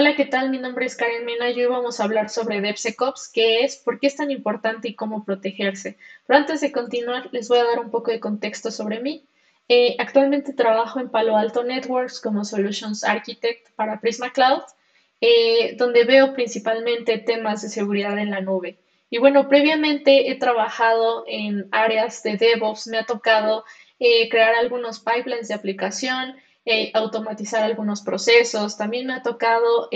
Hola, ¿qué tal? Mi nombre es Karen Mena y hoy vamos a hablar sobre DevSecOps, qué es, por qué es tan importante y cómo protegerse. Pero antes de continuar, les voy a dar un poco de contexto sobre mí. Actualmente trabajo en Palo Alto Networks como Solutions Architect para Prisma Cloud, donde veo principalmente temas de seguridad en la nube. Y bueno, previamente he trabajado en áreas de DevOps, me ha tocado crear algunos pipelines de aplicación, automatizar algunos procesos. También me ha tocado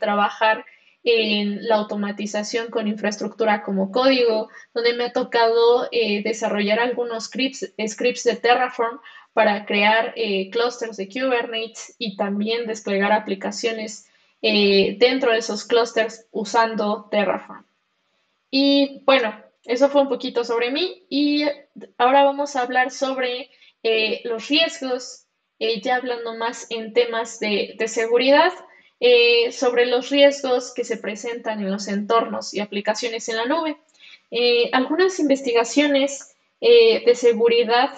trabajar en la automatización con infraestructura como código, donde me ha tocado desarrollar algunos scripts de Terraform para crear clústeres de Kubernetes y también desplegar aplicaciones dentro de esos clústeres usando Terraform. Y bueno, eso fue un poquito sobre mí y ahora vamos a hablar sobre los riesgos. Ya hablando más en temas de seguridad, sobre los riesgos que se presentan en los entornos y aplicaciones en la nube. Algunas investigaciones de seguridad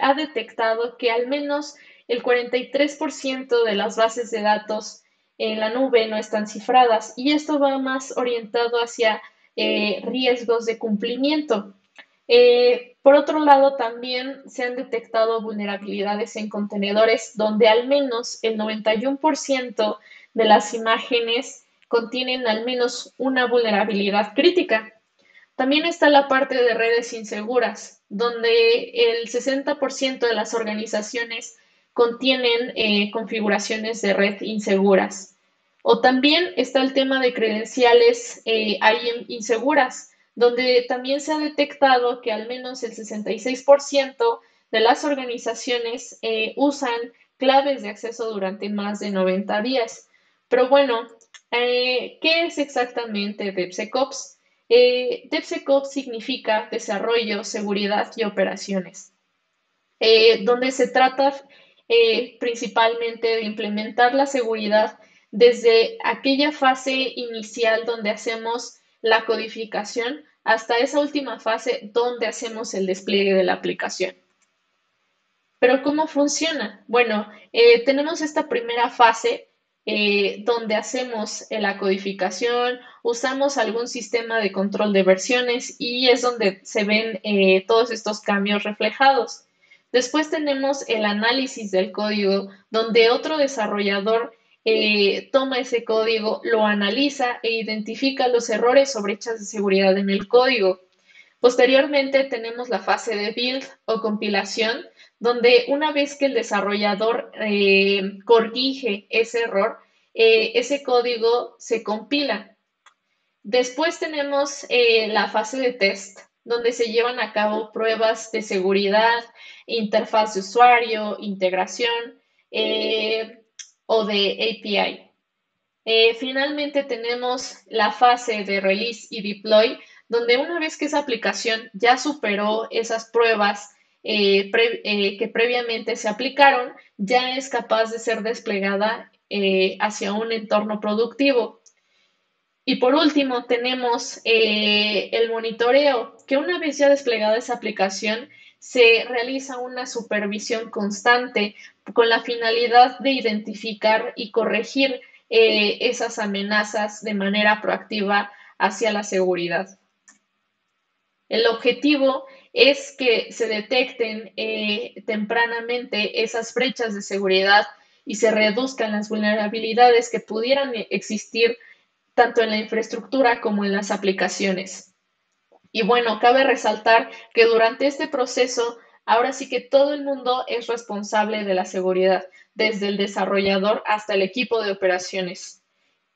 ha detectado que al menos el 43% de las bases de datos en la nube no están cifradas y esto va más orientado hacia riesgos de cumplimiento. Por otro lado, también se han detectado vulnerabilidades en contenedores donde al menos el 91% de las imágenes contienen al menos una vulnerabilidad crítica. También está la parte de redes inseguras, donde el 60% de las organizaciones contienen configuraciones de red inseguras. O también está el tema de credenciales IAM inseguras, donde también se ha detectado que al menos el 66% de las organizaciones usan claves de acceso durante más de 90 días. Pero bueno, ¿qué es exactamente DevSecOps? DevSecOps significa desarrollo, seguridad y operaciones, donde se trata principalmente de implementar la seguridad desde aquella fase inicial donde hacemos la codificación hasta esa última fase donde hacemos el despliegue de la aplicación. Pero ¿cómo funciona? Bueno, tenemos esta primera fase donde hacemos la codificación, usamos algún sistema de control de versiones y es donde se ven todos estos cambios reflejados. Después tenemos el análisis del código, donde otro desarrollador toma ese código, lo analiza e identifica los errores o brechas de seguridad en el código. Posteriormente tenemos la fase de build o compilación, donde una vez que el desarrollador corrige ese error, ese código se compila. Después tenemos la fase de test, donde se llevan a cabo pruebas de seguridad, interfaz de usuario, integración, o de API. Finalmente tenemos la fase de release y deploy, donde una vez que esa aplicación ya superó esas pruebas que previamente se aplicaron, ya es capaz de ser desplegada hacia un entorno productivo. Y por último tenemos el monitoreo, que una vez ya desplegada esa aplicación, se realiza una supervisión constante con la finalidad de identificar y corregir esas amenazas de manera proactiva hacia la seguridad. El objetivo es que se detecten tempranamente esas brechas de seguridad y se reduzcan las vulnerabilidades que pudieran existir tanto en la infraestructura como en las aplicaciones. Y bueno, cabe resaltar que durante este proceso, ahora sí que todo el mundo es responsable de la seguridad, desde el desarrollador hasta el equipo de operaciones.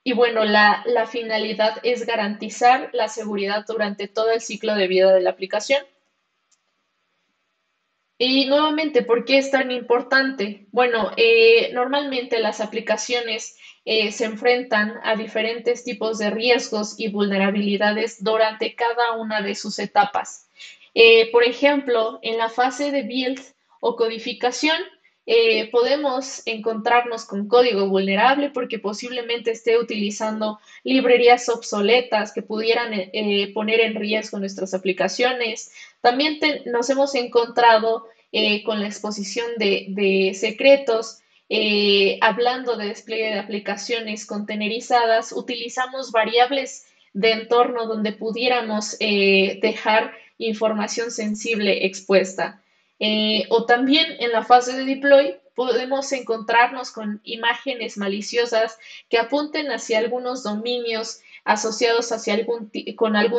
Y bueno, la finalidad es garantizar la seguridad durante todo el ciclo de vida de la aplicación. Y nuevamente, ¿por qué es tan importante? Bueno, normalmente las aplicaciones se enfrentan a diferentes tipos de riesgos y vulnerabilidades durante cada una de sus etapas. Por ejemplo, en la fase de build o codificación podemos encontrarnos con código vulnerable porque posiblemente esté utilizando librerías obsoletas que pudieran poner en riesgo nuestras aplicaciones. También nos hemos encontrado con la exposición de secretos Hablando de despliegue de aplicaciones contenerizadas, utilizamos variables de entorno donde pudiéramos dejar información sensible expuesta. O también en la fase de deploy podemos encontrarnos con imágenes maliciosas que apunten hacia algunos dominios asociados hacia algún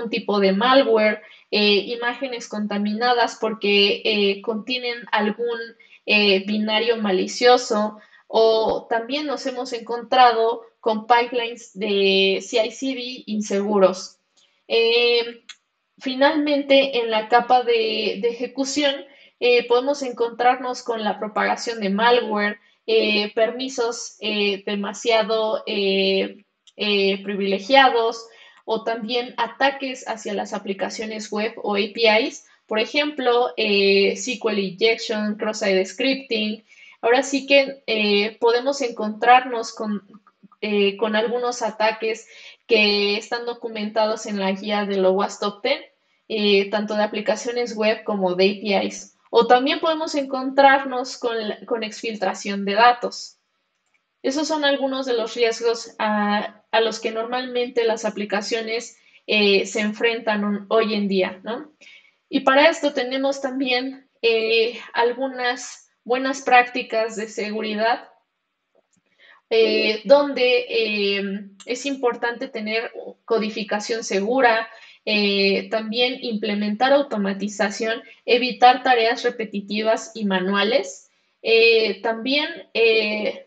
tipo de malware, imágenes contaminadas porque contienen algún binario malicioso, o también nos hemos encontrado con pipelines de CI/CD inseguros. Finalmente, en la capa de ejecución, podemos encontrarnos con la propagación de malware, permisos demasiado privilegiados, o también ataques hacia las aplicaciones web o APIs, por ejemplo, SQL Injection, Cross-Site Scripting. Ahora sí que podemos encontrarnos con algunos ataques que están documentados en la guía del OWASP Top 10, tanto de aplicaciones web como de APIs. O también podemos encontrarnos con exfiltración de datos. Esos son algunos de los riesgos a los que normalmente las aplicaciones se enfrentan hoy en día, ¿no? Y para esto tenemos también algunas buenas prácticas de seguridad, donde es importante tener codificación segura, también implementar automatización, evitar tareas repetitivas y manuales. También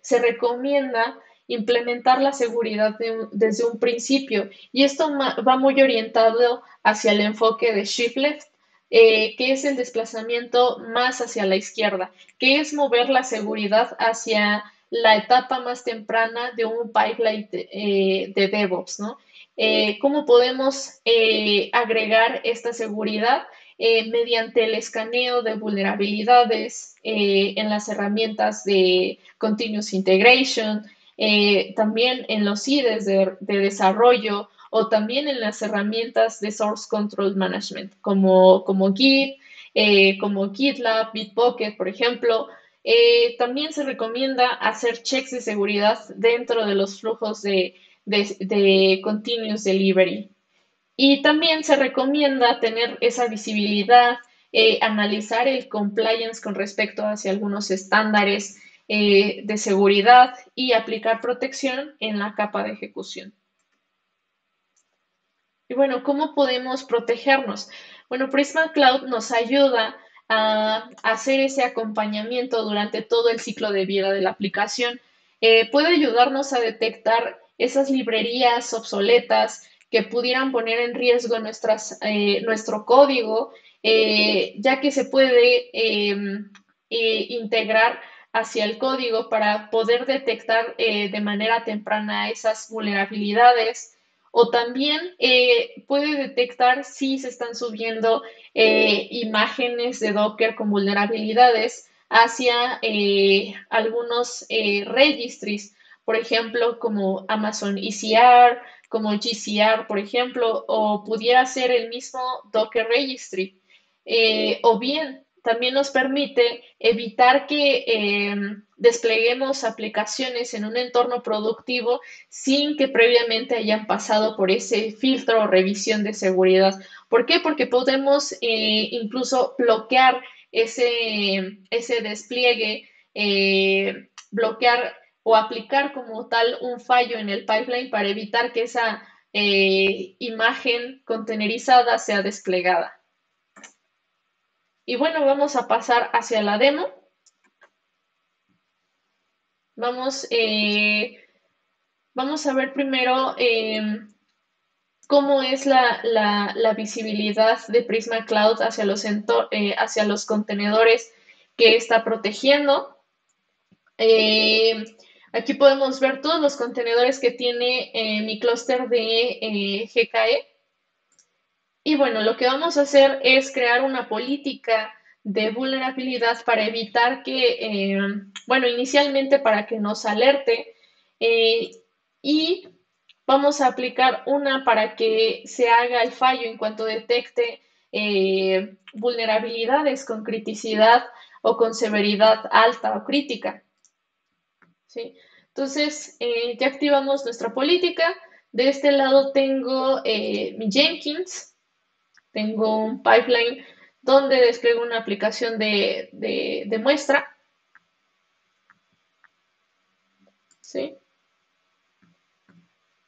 se recomienda implementar la seguridad desde un principio, y esto va muy orientado hacia el enfoque de shift left, que es el desplazamiento más hacia la izquierda, que es mover la seguridad hacia la etapa más temprana de un pipeline de DevOps, ¿no? ¿Cómo podemos agregar esta seguridad? Mediante el escaneo de vulnerabilidades en las herramientas de Continuous Integration, también en los IDEs de desarrollo, o también en las herramientas de Source Control Management, como Git, como GitLab, Bitbucket, por ejemplo. También se recomienda hacer checks de seguridad dentro de los flujos de Continuous Delivery. Y también se recomienda tener esa visibilidad, analizar el compliance con respecto hacia algunos estándares de seguridad y aplicar protección en la capa de ejecución. Y bueno, ¿cómo podemos protegernos? Bueno, Prisma Cloud nos ayuda a hacer ese acompañamiento durante todo el ciclo de vida de la aplicación. Puede ayudarnos a detectar esas librerías obsoletas que pudieran poner en riesgo nuestro código, ya que se puede integrar hacia el código para poder detectar de manera temprana esas vulnerabilidades. O también puede detectar si se están subiendo imágenes de Docker con vulnerabilidades hacia algunos registries, por ejemplo, como Amazon ECR, como GCR, por ejemplo, o pudiera ser el mismo Docker Registry. O bien, también nos permite evitar que despleguemos aplicaciones en un entorno productivo sin que previamente hayan pasado por ese filtro o revisión de seguridad. ¿Por qué? Porque podemos incluso bloquear ese despliegue, bloquear o aplicar como tal un fallo en el pipeline para evitar que esa imagen contenerizada sea desplegada. Y bueno, vamos a pasar hacia la demo. Vamos a ver primero cómo es la visibilidad de Prisma Cloud hacia los contenedores que está protegiendo. Aquí podemos ver todos los contenedores que tiene mi clúster de GKE. Y bueno, lo que vamos a hacer es crear una política de vulnerabilidad para evitar que, bueno, inicialmente para que nos alerte, y vamos a aplicar una para que se haga el fallo en cuanto detecte vulnerabilidades con criticidad o con severidad alta o crítica. ¿sí? Entonces, ya activamos nuestra política. De este lado tengo mi Jenkins. Tengo un pipeline donde despliego una aplicación de muestra. ¿Sí?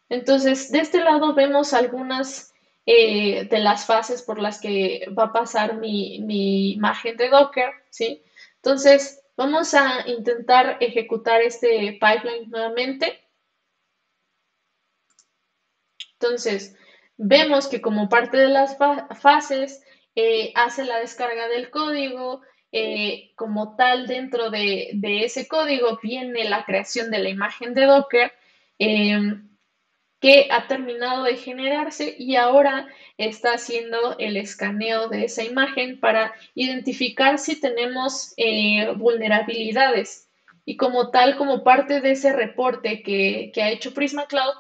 Entonces, de este lado vemos algunas de las fases por las que va a pasar mi imagen de Docker, ¿sí? Entonces, vamos a intentar ejecutar este pipeline nuevamente. Entonces, vemos que como parte de las fases hace la descarga del código, como tal dentro de ese código viene la creación de la imagen de Docker que ha terminado de generarse y ahora está haciendo el escaneo de esa imagen para identificar si tenemos vulnerabilidades. Y como tal, como parte de ese reporte que ha hecho Prisma Cloud,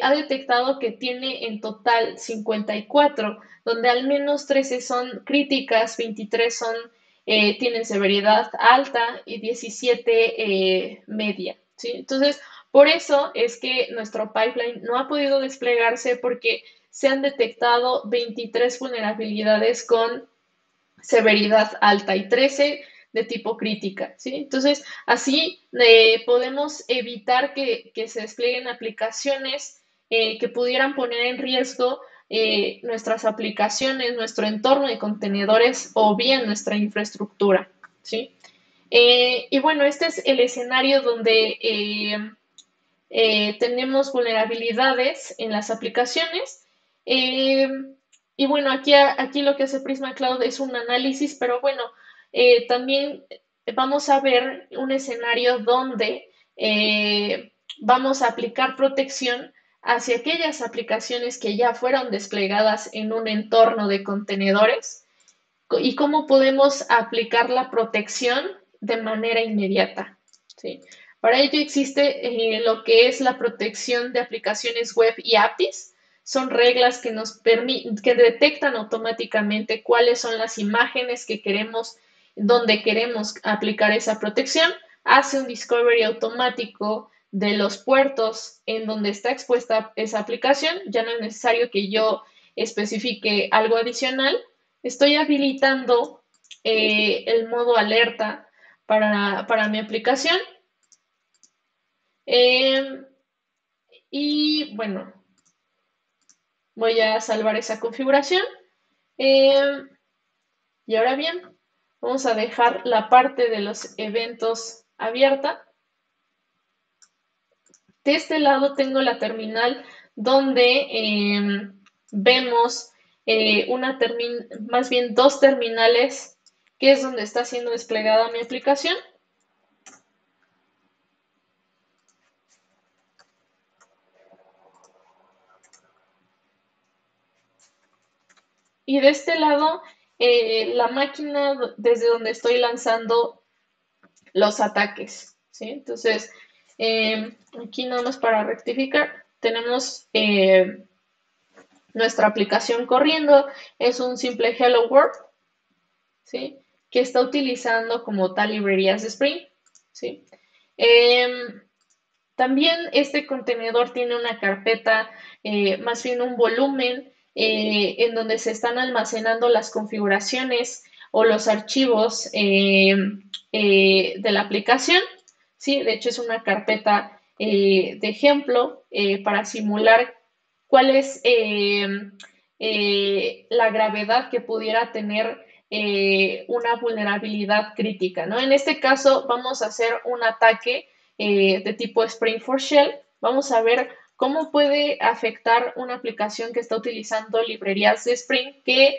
ha detectado que tiene en total 54, donde al menos 13 son críticas, 23 son, tienen severidad alta y 17 media, ¿sí? Entonces, por eso es que nuestro pipeline no ha podido desplegarse porque se han detectado 23 vulnerabilidades con severidad alta y 13 de tipo crítica, ¿sí? Entonces, así podemos evitar que se desplieguen aplicaciones que pudieran poner en riesgo nuestras aplicaciones, nuestro entorno de contenedores o bien nuestra infraestructura, ¿sí? Y bueno, este es el escenario donde tenemos vulnerabilidades en las aplicaciones. Y bueno, aquí lo que hace Prisma Cloud es un análisis, pero bueno, también vamos a ver un escenario donde vamos a aplicar protección hacia aquellas aplicaciones que ya fueron desplegadas en un entorno de contenedores y cómo podemos aplicar la protección de manera inmediata, ¿sí? Para ello existe lo que es la protección de aplicaciones web y APIs. Son reglas que nos permiten, que detectan automáticamente cuáles son las imágenes que queremos, donde queremos aplicar esa protección. Hace un discovery automático de los puertos en donde está expuesta esa aplicación. Ya no es necesario que yo especifique algo adicional. Estoy habilitando el modo alerta para mi aplicación. Y bueno, voy a salvar esa configuración. Y ahora bien, vamos a dejar la parte de los eventos abierta. De este lado tengo la terminal donde vemos más bien dos terminales, que es donde está siendo desplegada mi aplicación. Y de este lado, la máquina desde donde estoy lanzando los ataques, ¿sí? Entonces, aquí nada más para rectificar, tenemos nuestra aplicación corriendo. Es un simple Hello World, ¿sí? Que está utilizando como tal librerías de Spring, ¿sí? También este contenedor tiene una carpeta, más bien un volumen, en donde se están almacenando las configuraciones o los archivos de la aplicación, ¿sí? De hecho, es una carpeta de ejemplo para simular cuál es la gravedad que pudiera tener una vulnerabilidad crítica, ¿no? En este caso, vamos a hacer un ataque de tipo Spring4Shell. Vamos a ver cómo puede afectar una aplicación que está utilizando librerías de Spring que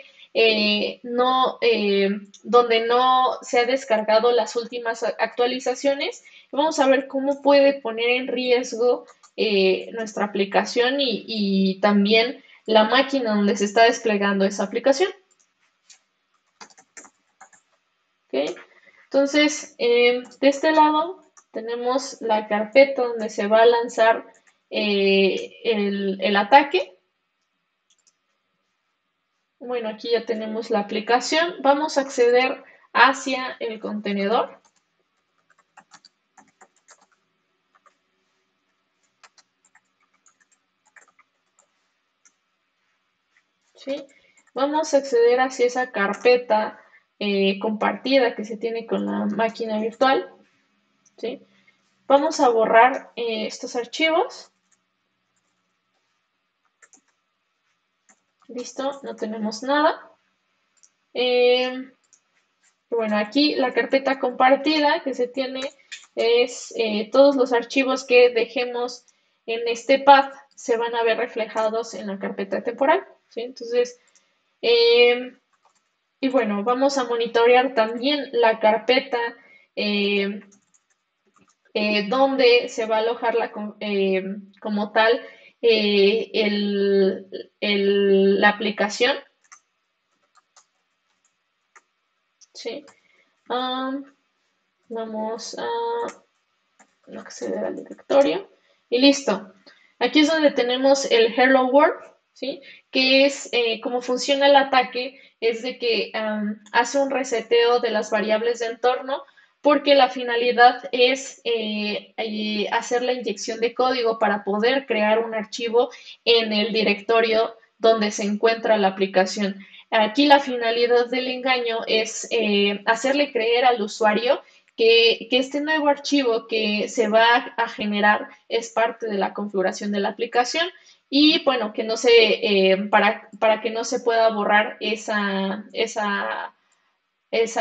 donde no se ha descargado las últimas actualizaciones. Vamos a ver cómo puede poner en riesgo nuestra aplicación y también la máquina donde se está desplegando esa aplicación. ¿Okay? Entonces, de este lado tenemos la carpeta donde se va a lanzar el ataque. Bueno, aquí ya tenemos la aplicación. Vamos a acceder hacia el contenedor. ¿sí? Vamos a acceder hacia esa carpeta compartida que se tiene con la máquina virtual, ¿sí? Vamos a borrar estos archivos. Listo, no tenemos nada. Bueno, aquí la carpeta compartida que se tiene es todos los archivos que dejemos en este path se van a ver reflejados en la carpeta temporal, ¿sí? Entonces, y bueno, vamos a monitorear también la carpeta donde se va a alojar la, como tal la aplicación. Sí. Vamos a acceder al directorio y listo. Aquí es donde tenemos el Hello World, ¿sí? Que es como funciona el ataque, es de que hace un reseteo de las variables de entorno porque la finalidad es hacer la inyección de código para poder crear un archivo en el directorio donde se encuentra la aplicación. Aquí la finalidad del engaño es hacerle creer al usuario que este nuevo archivo que se va a generar es parte de la configuración de la aplicación y, bueno, que no se, para que no se pueda borrar esa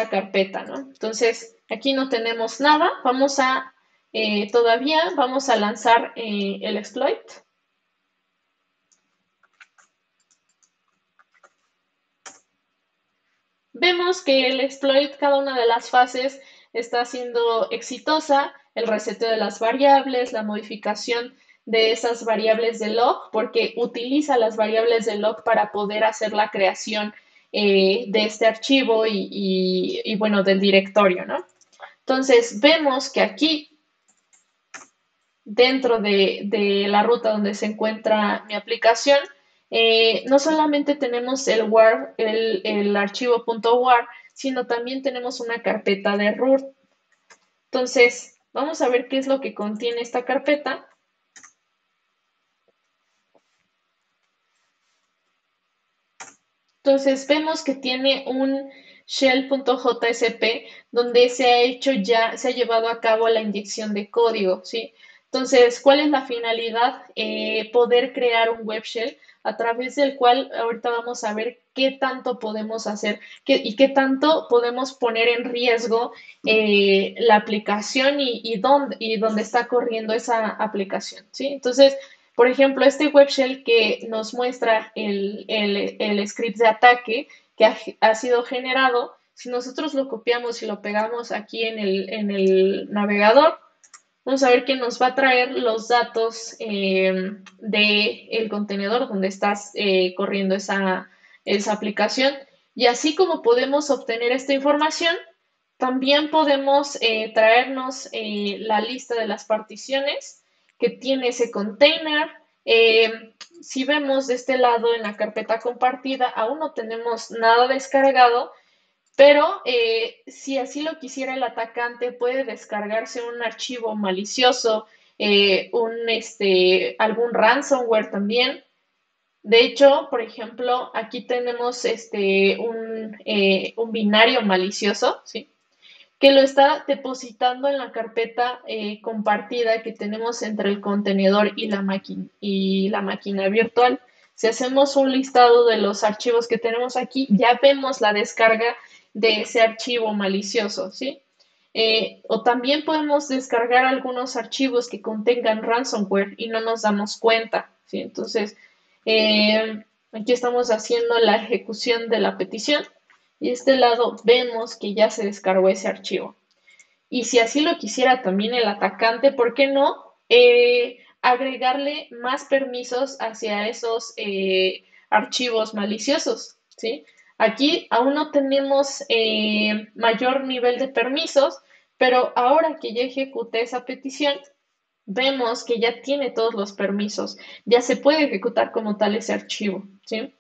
carpeta, ¿no? Entonces, aquí no tenemos nada. Vamos a, vamos a lanzar el exploit. Vemos que el exploit, cada una de las fases está siendo exitosa, el reseteo de las variables, la modificación de esas variables de log, porque utiliza las variables de log para poder hacer la creación de este archivo y bueno, del directorio, ¿no? Entonces, vemos que aquí, dentro de la ruta donde se encuentra mi aplicación, no solamente tenemos el archivo .war, sino también tenemos una carpeta de root. Entonces, vamos a ver qué es lo que contiene esta carpeta. Entonces, vemos que tiene un shell.jsp donde se ha llevado a cabo la inyección de código, ¿sí? Entonces, ¿cuál es la finalidad? Poder crear un web shell a través del cual ahorita vamos a ver qué tanto podemos hacer y qué tanto podemos poner en riesgo la aplicación y dónde está corriendo esa aplicación, ¿sí? Entonces, por ejemplo, este web shell que nos muestra el script de ataque que ha sido generado, si nosotros lo copiamos y lo pegamos aquí en el navegador, vamos a ver que nos va a traer los datos del contenedor donde estás corriendo esa aplicación. Y así como podemos obtener esta información, también podemos traernos la lista de las particiones que tiene ese container. Si vemos de este lado en la carpeta compartida, aún no tenemos nada descargado. Pero si así lo quisiera el atacante, puede descargarse un archivo malicioso, algún ransomware también. De hecho, por ejemplo, aquí tenemos un binario malicioso, ¿sí? Que lo está depositando en la carpeta compartida que tenemos entre el contenedor y la máquina virtual. Si hacemos un listado de los archivos que tenemos aquí, ya vemos la descarga de ese archivo malicioso, ¿sí? O también podemos descargar algunos archivos que contengan ransomware y no nos damos cuenta, ¿sí? Entonces, aquí estamos haciendo la ejecución de la petición y de este lado vemos que ya se descargó ese archivo. Y si así lo quisiera también el atacante, ¿por qué no? Agregarle más permisos hacia esos archivos maliciosos, ¿sí? Aquí aún no tenemos mayor nivel de permisos, pero ahora que ya ejecuté esa petición, vemos que ya tiene todos los permisos. Ya se puede ejecutar como tal ese archivo, ¿sí?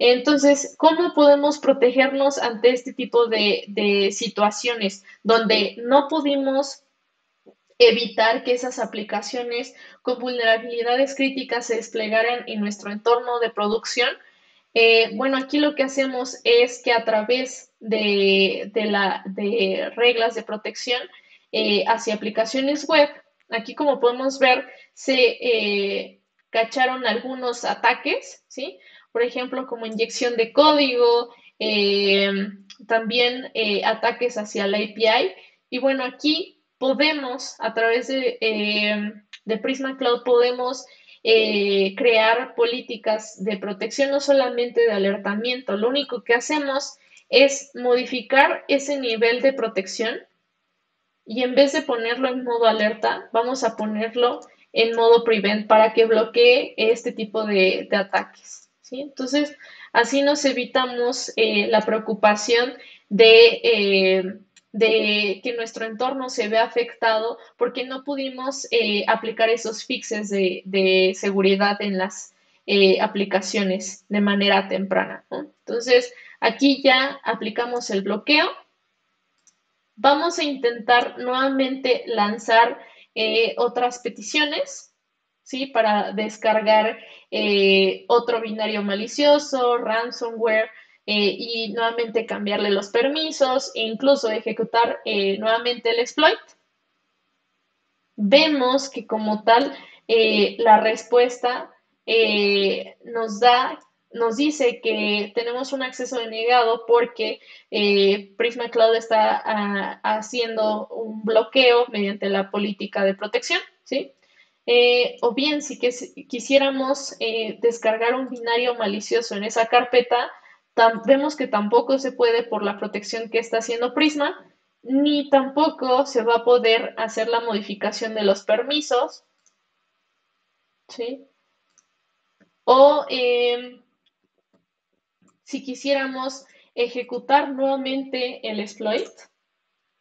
Entonces, ¿cómo podemos protegernos ante este tipo de situaciones donde no pudimos evitar que esas aplicaciones con vulnerabilidades críticas se desplegaran en nuestro entorno de producción? Bueno, aquí lo que hacemos es que a través de reglas de protección hacia aplicaciones web, aquí como podemos ver, se cacharon algunos ataques, ¿sí? Por ejemplo, como inyección de código, también ataques hacia la API. Y bueno, aquí podemos, a través de Prisma Cloud, podemos crear políticas de protección, no solamente de alertamiento. Lo único que hacemos es modificar ese nivel de protección y en vez de ponerlo en modo alerta, vamos a ponerlo en modo prevent para que bloquee este tipo de ataques, ¿sí? Entonces, así nos evitamos la preocupación de que nuestro entorno se vea afectado porque no pudimos aplicar esos fixes de seguridad en las aplicaciones de manera temprana, ¿no? Entonces, aquí ya aplicamos el bloqueo. Vamos a intentar nuevamente lanzar otras peticiones, ¿sí? Para descargar otro binario malicioso, ransomware, y nuevamente cambiarle los permisos e incluso ejecutar nuevamente el exploit. Vemos que como tal la respuesta nos dice que tenemos un acceso denegado porque Prisma Cloud está haciendo un bloqueo mediante la política de protección, ¿sí? O bien si quisiéramos descargar un binario malicioso en esa carpeta, vemos que tampoco se puede por la protección que está haciendo Prisma, ni tampoco se va a poder hacer la modificación de los permisos, ¿sí? O si quisiéramos ejecutar nuevamente el exploit,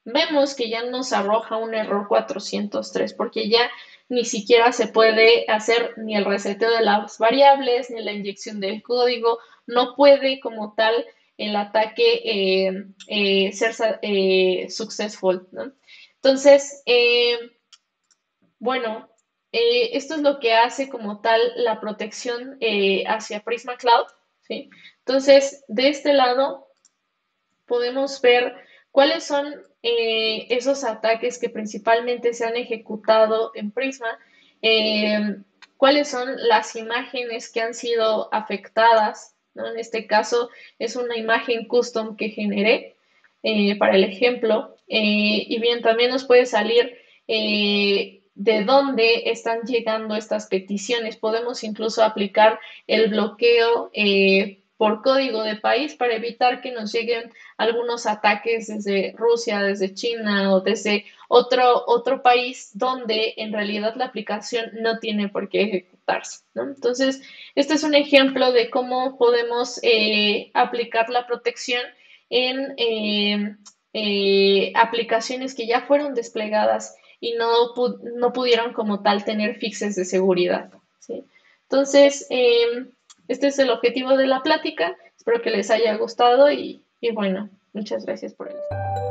vemos que ya nos arroja un error 403 porque ya ni siquiera se puede hacer ni el reseteo de las variables, ni la inyección del código. No puede como tal el ataque ser successful, ¿no? Entonces, bueno, esto es lo que hace como tal la protección hacia Prisma Cloud, ¿sí? Entonces, de este lado podemos ver cuáles son esos ataques que principalmente se han ejecutado en Prisma, cuáles son las imágenes que han sido afectadas, ¿no? En este caso es una imagen custom que generé para el ejemplo. Y bien, también nos puede salir de dónde están llegando estas peticiones. Podemos incluso aplicar el bloqueo por código de país para evitar que nos lleguen algunos ataques desde Rusia, desde China o desde otro país donde en realidad la aplicación no tiene por qué ejecutarse, ¿no? Entonces, este es un ejemplo de cómo podemos aplicar la protección en aplicaciones que ya fueron desplegadas y no pudieron como tal tener fixes de seguridad, ¿sí? Entonces, este es el objetivo de la plática. Espero que les haya gustado y bueno, muchas gracias por el